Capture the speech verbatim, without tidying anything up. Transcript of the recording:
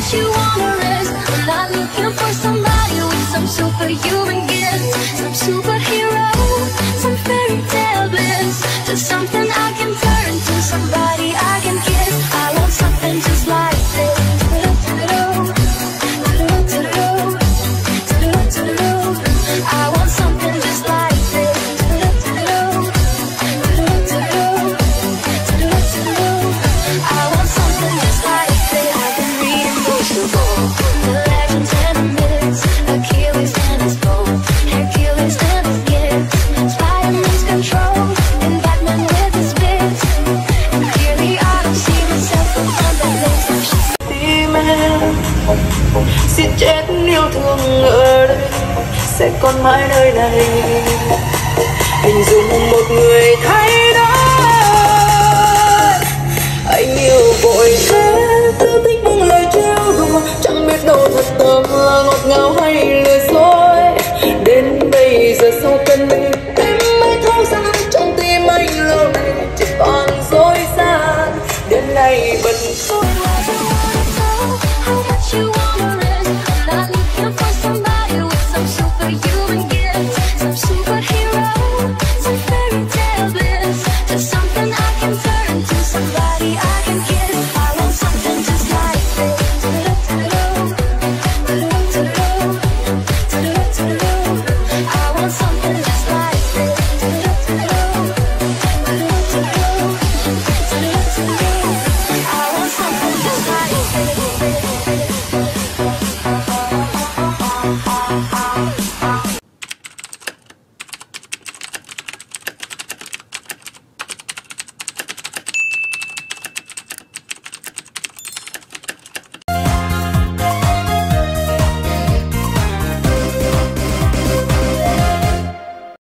what you wanna risk. I'm not looking for somebody with some superhuman gifts, some superhero, some fairy tale bliss. Just something I can turn to, somebody I can kiss. I want something just like this. I want something just like this. I want something just like this. I've been reading books of old, the legends and the myths, Achilles and his bow, Hercules and his gifts, Spider-Man's control, and Batman with his bits. And clearly I don't see myself upon the place that she's female. Xin chết yêu thương ở đây sẽ còn mãi nơi này. Hình dung một người thay đổi, anh yêu vội thế, tư thích buông lời trêu đùa, chẳng biết đâu thật tâm ngọt ngào hay lừa dối. Đến bây giờ sau cơn mình, em mới thấu rằng trong tim anh lâu nay chỉ còn dối gian. Đêm nay vẫn không. I want something just like this.